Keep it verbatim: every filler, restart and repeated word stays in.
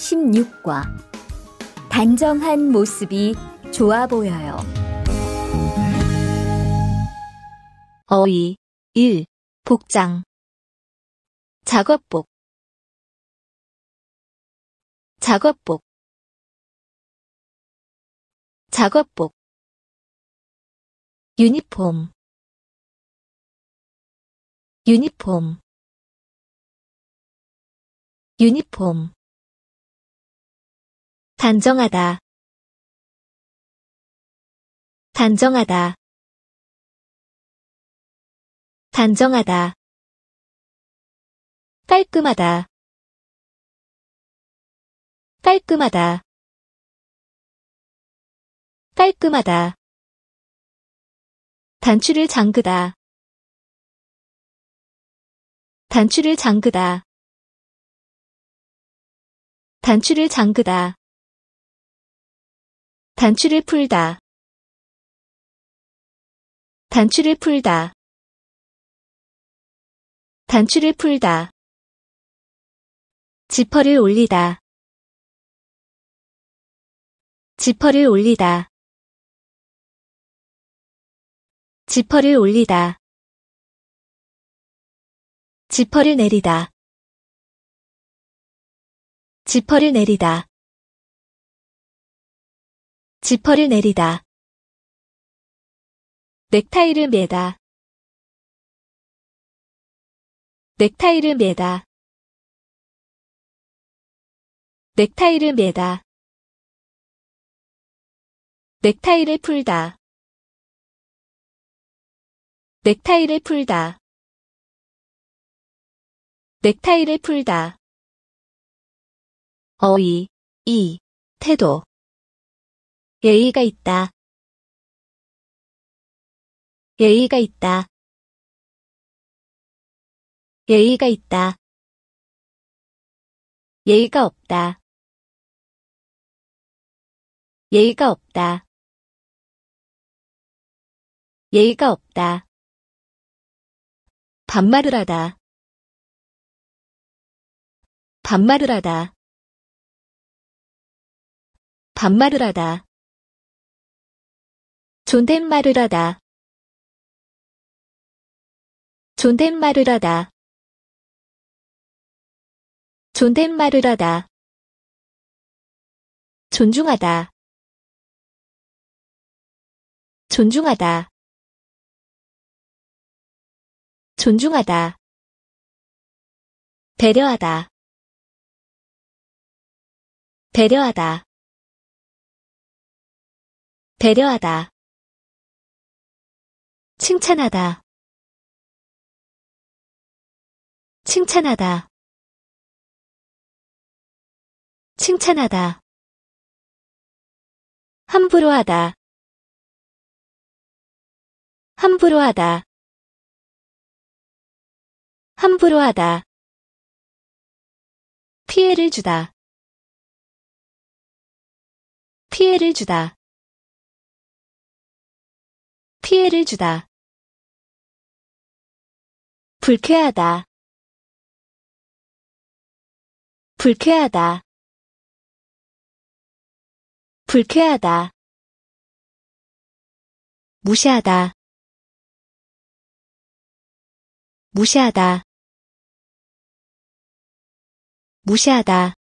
삼십육과 단정한 모습이 좋아 보여요. 어휘 일. 복장 작업복 작업복 작업복 유니폼 유니폼 유니폼 단정하다 단정하다 단정하다 깔끔하다 깔끔하다 깔끔하다 단추를 잠그다 단추를 잠그다 단추를 잠그다 단추를 풀다 단추를 풀다 단추를 풀다 지퍼를 올리다 지퍼를 올리다 지퍼를 올리다 지퍼를 내리다 지퍼를 내리다 지퍼를 내리다 넥타이를 매다 넥타이를 매다 넥타이를 매다 넥타이를 풀다 넥타이를 풀다 넥타이를 풀다 어휘 이. 태도 예의가 있다 예의가 있다 예의가 있다 예의가 없다 예의가 없다 예의가 없다 반말을 하다 반말을 하다 반말을 하다 존댓말을 하다 존댓말을 하다 존댓말을 하다 존중하다 존중하다 존중하다 배려하다 배려하다 배려하다 칭찬하다 칭찬하다 칭찬하다 함부로 하다 함부로 하다 함부로 하다 피해를 주다 피해를 주다 피해를 주다 불쾌하다 불쾌하다 불쾌하다 무시하다 무시하다 무시하다